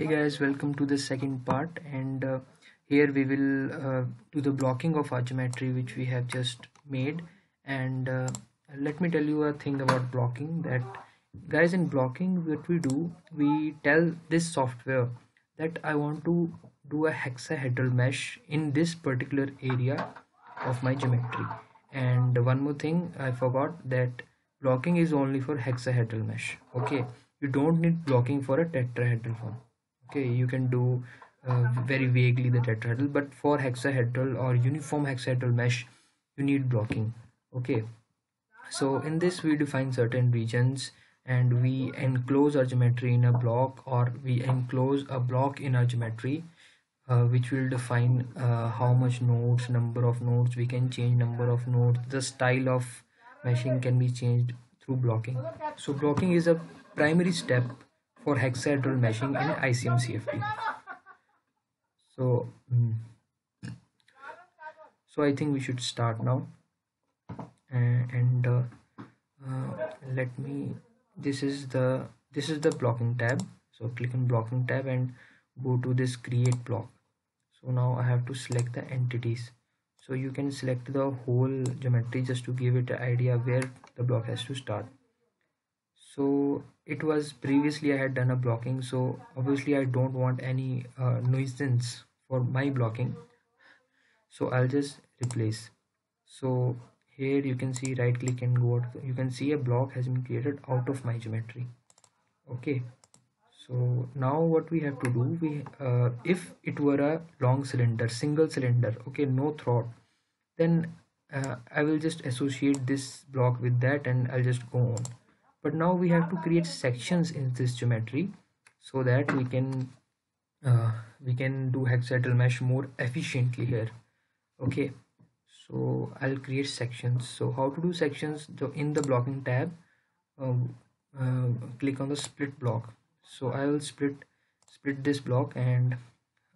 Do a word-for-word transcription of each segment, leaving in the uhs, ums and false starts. Hey guys, welcome to the second part, and uh, here we will uh, do the blocking of our geometry which we have just made. And uh, let me tell you a thing about blocking, that guys, in blocking what we do, we tell this software that I want to do a hexahedral mesh in this particular area of my geometry. And one more thing I forgot, that blocking is only for hexahedral mesh. Okay, you don't need blocking for a tetrahedral form. Okay, you can do uh, very vaguely the tetrahedral, but for hexahedral or uniform hexahedral mesh you need blocking. Okay, so in this we define certain regions and we enclose our geometry in a block, or we enclose a block in our geometry, uh, which will define uh, how much nodes, number of nodes, we can change number of nodes, the style of meshing can be changed through blocking. So blocking is a primary step for hexahedral meshing in I C E M C F D. So, so I think we should start now. And, and uh, uh, let me. This is the this is the blocking tab. So click on blocking tab and go to this create block. So now I have to select the entities. So you can select the whole geometry just to give it an idea where the block has to start. So it was previously I had done a blocking, so obviously I don't want any uh, nuisance for my blocking, so I'll just replace. So here you can see, right click and go out. You can see a block has been created out of my geometry. Okay, so now what we have to do, we uh, if it were a long cylinder, single cylinder, okay, no throat, then uh, I will just associate this block with that and I'll just go on. But now we have to create sections in this geometry so that we can uh, we can do hexahedral mesh more efficiently here. Okay, so I'll create sections. So how to do sections? So in the blocking tab, uh, uh, click on the split block. So I will split split this block, and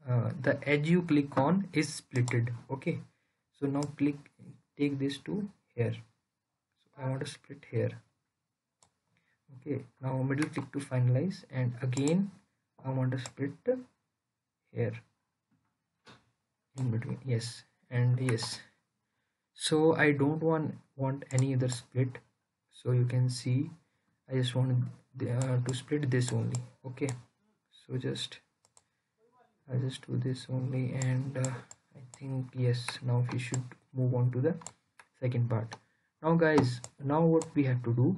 uh, the edge you click on is splitted. Okay, so now click take this to here. So I want to split here. Okay, now middle click to finalize, and again I want to split here in between. Yes, and yes. So I don't want want any other split. So you can see I just want uh, to split this only. Okay, so just I'll just do this only, and uh, I think yes, now we should move on to the second part. Now guys, now what we have to do,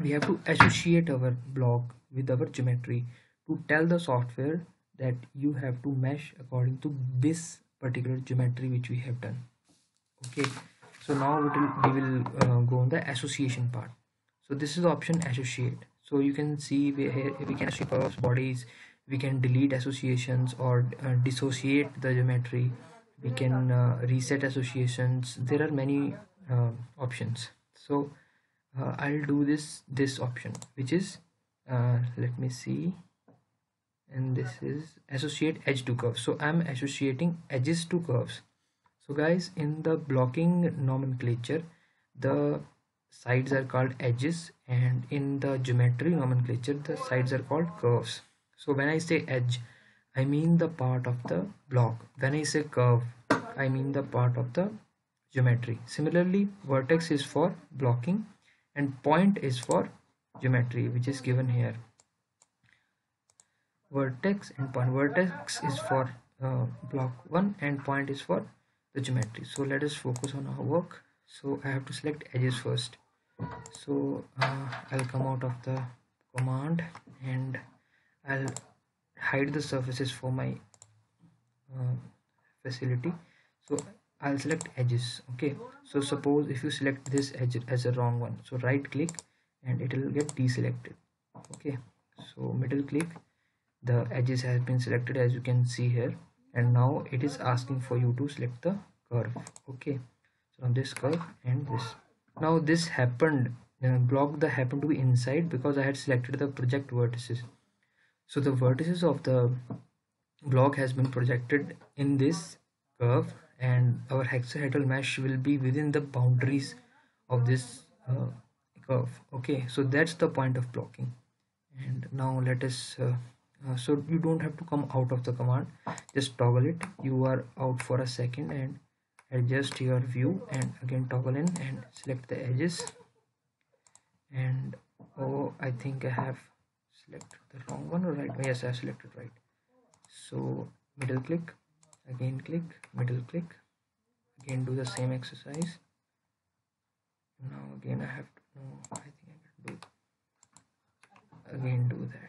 we have to associate our block with our geometry to tell the software that you have to mesh according to this particular geometry which we have done. Okay, so now it will, we will uh, go on the association part. So this is the option associate. So you can see we, here we can associate our bodies, we can delete associations or uh, dissociate the geometry, we can uh, reset associations. There are many uh, options. So Uh, I'll do this this option, which is uh, let me see, and this is associate edge to curve. So I'm associating edges to curves. So guys, in the blocking nomenclature the sides are called edges, and in the geometry nomenclature the sides are called curves. So when I say edge, I mean the part of the block. When I say curve, I mean the part of the geometry. Similarly, vertex is for blocking and point is for geometry, which is given here. Vertex and point. Vertex is for uh, block one and point is for the geometry. So let us focus on our work. So I have to select edges first. So uh, I'll come out of the command and I'll hide the surfaces for my uh, facility. So I'll select edges. Okay, so suppose if you select this edge as a wrong one, so right click and it will get deselected. Okay, so middle click, the edges has been selected as you can see here, and now it is asking for you to select the curve. Okay, so on this curve and this. Now this happened, uh, block that happened to be inside because I had selected the project vertices. So the vertices of the block has been projected in this curve, and our hexahedral mesh will be within the boundaries of this uh, curve. Okay, so that's the point of blocking. And now let us uh, uh, so you don't have to come out of the command, just toggle it. You are out for a second and adjust your view, and again toggle in and select the edges. And oh, I think I have selected the wrong one, or right? Yes, I have selected right. So middle click, again click, middle click, again do the same exercise. Now again I have to, no, I think I can do, again do that.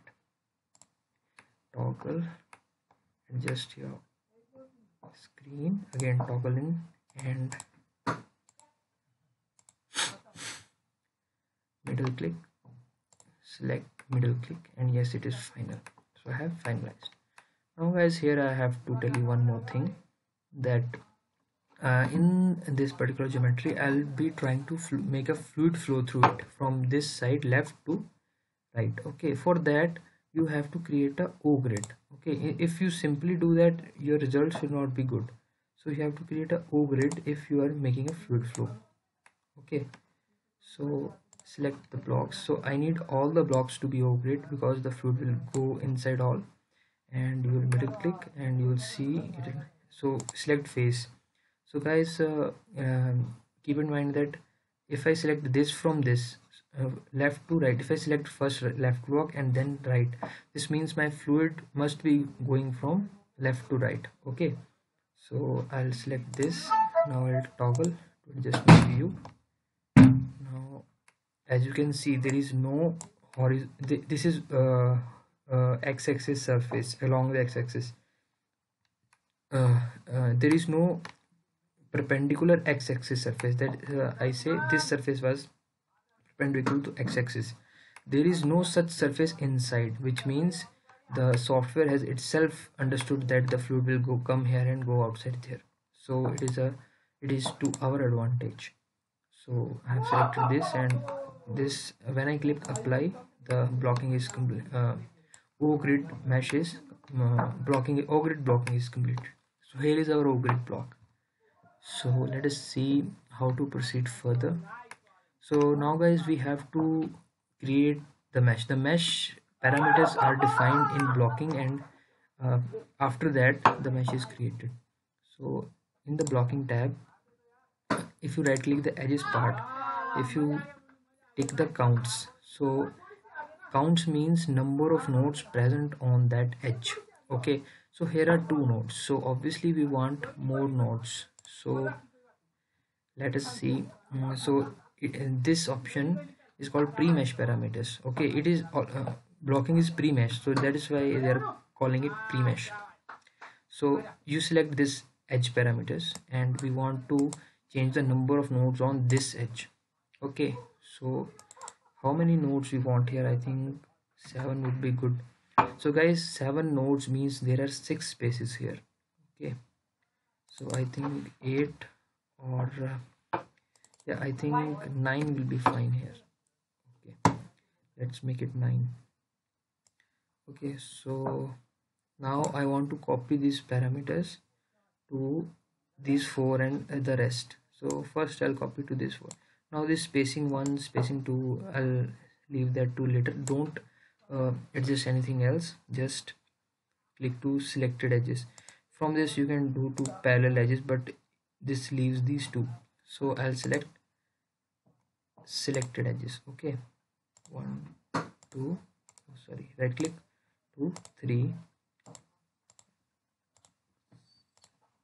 Toggle, adjust your screen, again toggle in and middle click, select middle click, and yes, it is final. So I have finalized. Now guys, here I have to tell you one more thing, that uh, in this particular geometry I'll be trying to make a fluid flow through it from this side left to right. Okay, for that you have to create a O-grid. Okay, if you simply do that, your results will not be good. So you have to create a O-grid if you are making a fluid flow. Okay, so select the blocks. So I need all the blocks to be O-grid because the fluid will go inside all. And you will middle click and you will see it. So select face. So guys, uh, um, keep in mind that if I select this from this uh, left to right, if I select first left block and then right, this means my fluid must be going from left to right. Okay, so I'll select this. Now I'll toggle to adjust my view. Now as you can see, there is no horizontal. This is uh, Uh, x-axis surface. Along the x-axis uh, uh, there is no perpendicular x-axis surface, that uh, I say this surface was perpendicular to x-axis. There is no such surface inside, which means the software has itself understood that the fluid will go come here and go outside there. So it is a it is to our advantage. So I have selected this and this. When I click apply, the blocking is complete. Uh, O-grid meshes uh, blocking, O-grid blocking is complete. So here is our O-grid block. So let us see how to proceed further. So now guys, we have to create the mesh. The mesh parameters are defined in blocking, and uh, after that the mesh is created. So in the blocking tab, if you right click the edges part, if you take the counts, so counts means number of nodes present on that edge. Okay, so here are two nodes, so obviously we want more nodes. So let us see. So it, this option is called pre-mesh parameters. Okay, it is uh, blocking is pre-mesh, so that is why they are calling it pre-mesh. So you select this edge parameters, and we want to change the number of nodes on this edge. Okay, so how many nodes we want here? I think seven would be good. So guys, seven nodes means there are six spaces here. Okay, so I think eight or uh, yeah, I think nine will be fine here. Okay, let's make it nine. Okay, so now I want to copy these parameters to these four and uh, the rest. So first I'll copy to this one. Now this spacing one, spacing two, I'll leave that to later. Don't uh, adjust anything else. Just click to selected edges. From this you can do two parallel edges, but this leaves these two. So I'll select selected edges. Okay, one, two. Oh, sorry, right click, two, three.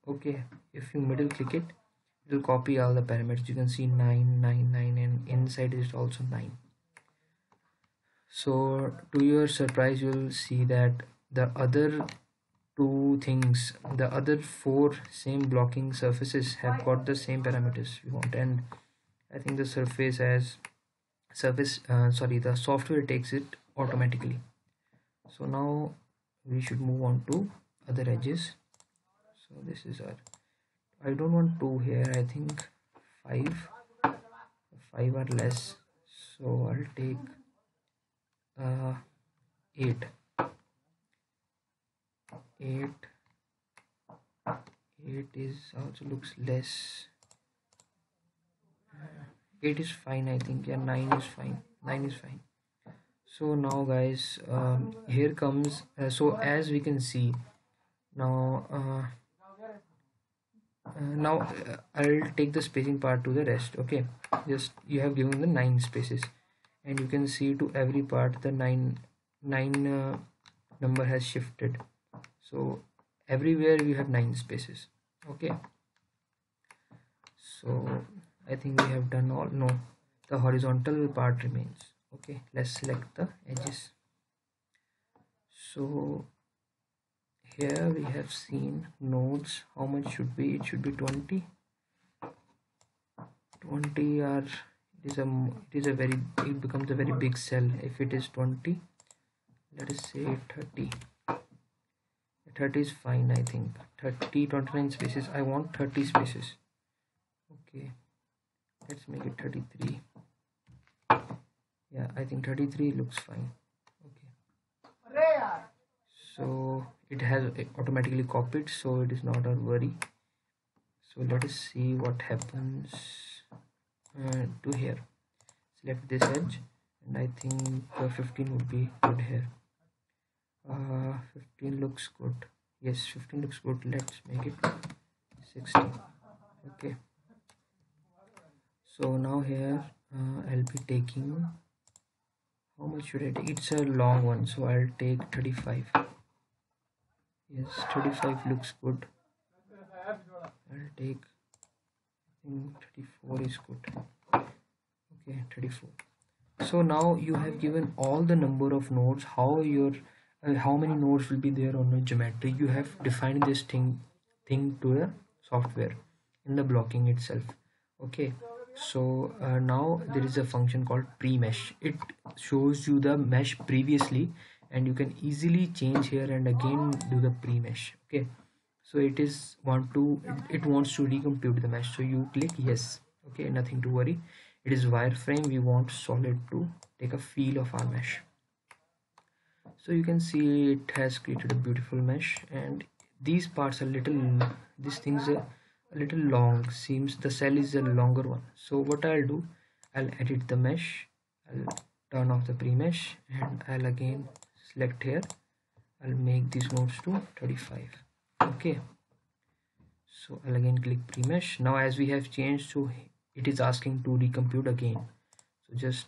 Okay, if you middle click it, it will copy all the parameters. You can see nine, nine, nine, and inside is also nine. So to your surprise, you will see that the other two things, the other four same blocking surfaces have got the same parameters we want. And I think the surface as surface, uh, sorry, the software takes it automatically. So now we should move on to other edges. So this is our, I don't want two here, I think five, five or less. So I'll take uh, eight, eight, eight is also looks less. Eight is fine, I think. Yeah, nine is fine. Nine is fine. So now guys, uh, here comes, uh, so as we can see now, uh, uh, now uh, I'll take the spacing part to the rest. Okay, just you have given the nine spaces and you can see to every part the nine nine uh, number has shifted. So everywhere you have nine spaces. Okay, so I think we have done all. No, the horizontal part remains. Okay, let's select the edges. So here we have seen nodes. How much should be? It should be twenty. Twenty are it is a it is a very it becomes a very big cell if it is twenty. Let us say thirty. thirty is fine, I think. thirty, twenty-nine spaces. I want thirty spaces. Okay, let's make it thirty-three. Yeah, I think thirty-three looks fine. Okay, so it has it automatically copied, so it is not a worry. So let us see what happens uh, to here. Select this edge and I think uh, fifteen would be good here. Uh, fifteen looks good. Yes, fifteen looks good. Let's make it sixteen. Okay, so now here uh, I'll be taking, how much should I take? It's a long one, so I'll take thirty-five. Yes, thirty-five looks good. I'll take, I think thirty-four is good. Okay, thirty-four. So now you have given all the number of nodes, how your Uh, how many nodes will be there on a geometry. You have defined this thing thing to the software in the blocking itself. Okay, so uh, now there is a function called pre-mesh. It shows you the mesh previously and you can easily change here and again do the pre-mesh. Okay, so it is want to it, it wants to recompute the mesh, so you click yes. Okay, nothing to worry. It is wireframe. We want solid to take a feel of our mesh. So you can see it has created a beautiful mesh, and these parts are little, these things are a little long, seems the cell is a longer one. So what I'll do, I'll edit the mesh, I'll turn off the pre-mesh and I'll again select here. I'll make these nodes to thirty-five. Okay, so I'll again click pre-mesh. Now as we have changed, so it is asking to recompute again. So just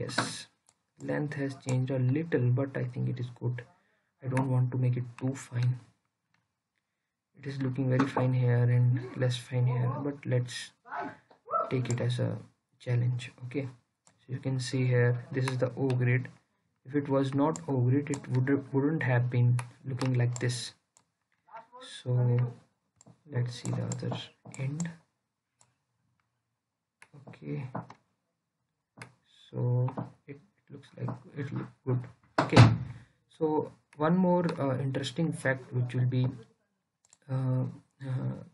yes. Length has changed a little, but I think it is good. I don't want to make it too fine. It is looking very fine here and less fine here, but let's take it as a challenge. Okay, so you can see here, this is the O-grid. If it was not O-grid, it would, wouldn't have been looking like this. So let's see the other end. Okay, so it looks like it look good. Okay, so one more uh, interesting fact which will be uh, uh,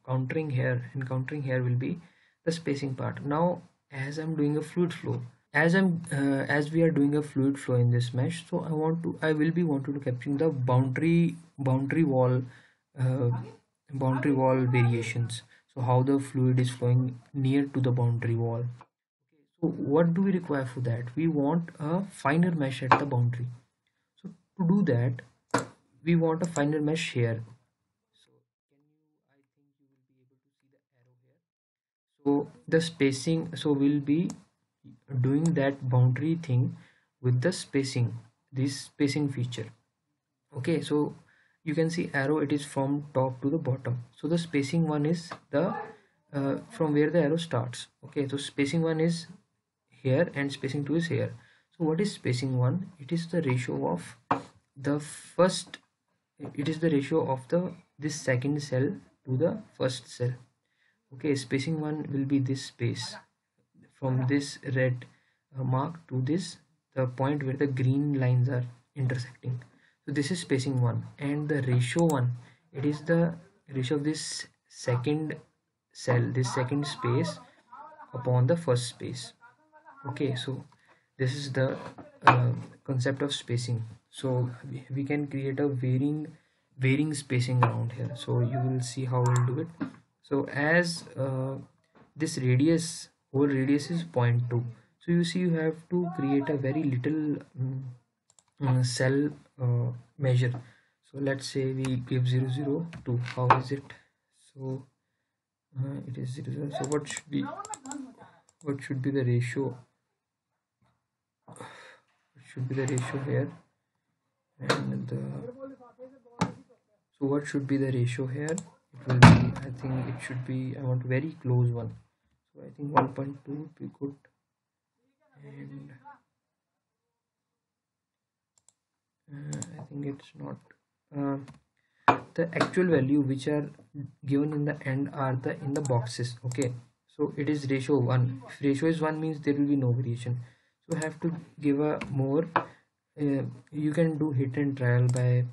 countering here encountering here will be the spacing part. Now as I'm doing a fluid flow, as I'm uh, as we are doing a fluid flow in this mesh, so I want to I will be wanted to capture the boundary boundary wall uh, boundary wall variations. So how the fluid is flowing near to the boundary wall. So what do we require for that? We want a finer mesh at the boundary. So to do that, we want a finer mesh here. So can you, I think you will be able to see the arrow here. So the spacing, so we'll be doing that boundary thing with the spacing, this spacing feature. Okay, so you can see arrow, it is from top to the bottom. So the spacing one is the uh, from where the arrow starts. Okay, so spacing one is here and spacing two is here. So what is spacing one? It is the ratio of the first, it is the ratio of the this second cell to the first cell. Okay, spacing one will be this space from this red uh, mark to this, the point where the green lines are intersecting. So this is spacing one, and the ratio one, it is the ratio of this second cell, this second space upon the first space. Okay, so this is the uh, concept of spacing. So we, we can create a varying varying spacing around here. So you will see how we'll do it. So as uh, this radius, whole radius is zero point two, so So you see, you have to create a very little um, uh, cell uh, measure. So let's say we give zero zero two. How is it? So uh, it is zero zero. So what should be what should be the ratio? What should be the ratio here? And the, so what should be the ratio here? It will be, I think it should be, I want very close one. So I think one point two would be good. And uh, I think it's not uh, the actual value which are given in the end are the in the boxes. Okay, so it is ratio one. If ratio is one means there will be no variation. So I have to give a more. Uh, you can do hit and trial by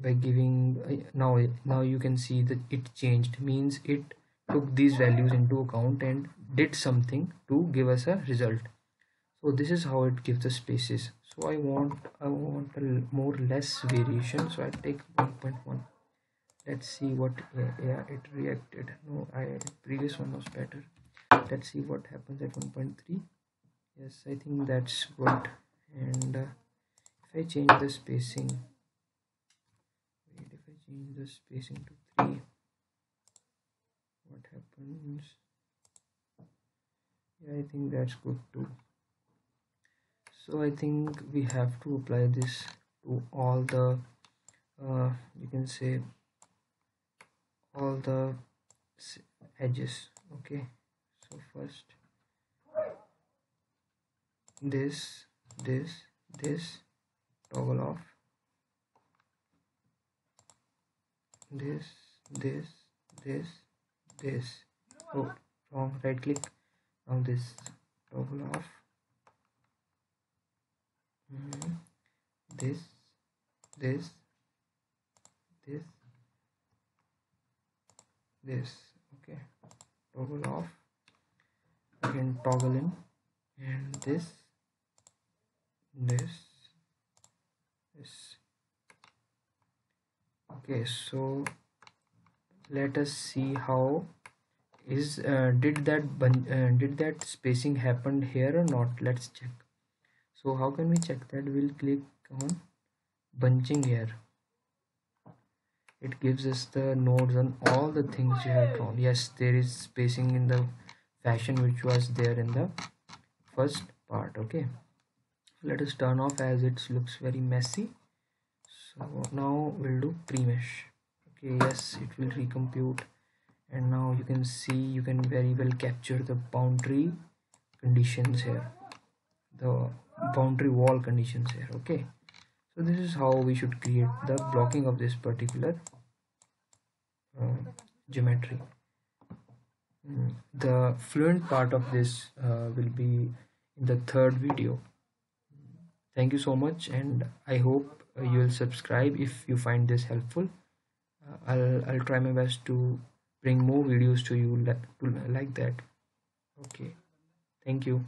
by giving uh, now now you can see that it changed, means it took these values into account and did something to give us a result. So this is how it gives the spaces. So I want I want a more less variation. So I take one point one. Let's see what yeah, yeah it reacted. No, I previous one was better. Let's see what happens at one point three. Yes, I think that's good. And uh, if I change the spacing, wait, if I change the spacing to three, what happens? Yeah, I think that's good too. So I think we have to apply this to all the uh, you can say all the edges. Okay, so first this this this toggle off, this this this this oh wrong, right click, now this toggle off, mm-hmm. this this this this okay, toggle off, again toggle in, and this this this okay. So let us see how is uh, did that uh, did that spacing happen here or not. Let's check. So how can we check that? We'll click on bunching here. It gives us the nodes on all the things you have drawn. Yes, there is spacing in the fashion which was there in the first part. Okay, let us turn off as it looks very messy. So now we'll do pre-mesh. Okay, yes, it will recompute, and now you can see you can very well capture the boundary conditions here, the boundary wall conditions here. Okay, so this is how we should create the blocking of this particular uh, geometry. Mm. The fluent part of this uh, will be in the third video. Thank you so much, and I hope uh, you will subscribe if you find this helpful. Uh, I'll, I'll try my best to bring more videos to you like, like that. Okay, thank you.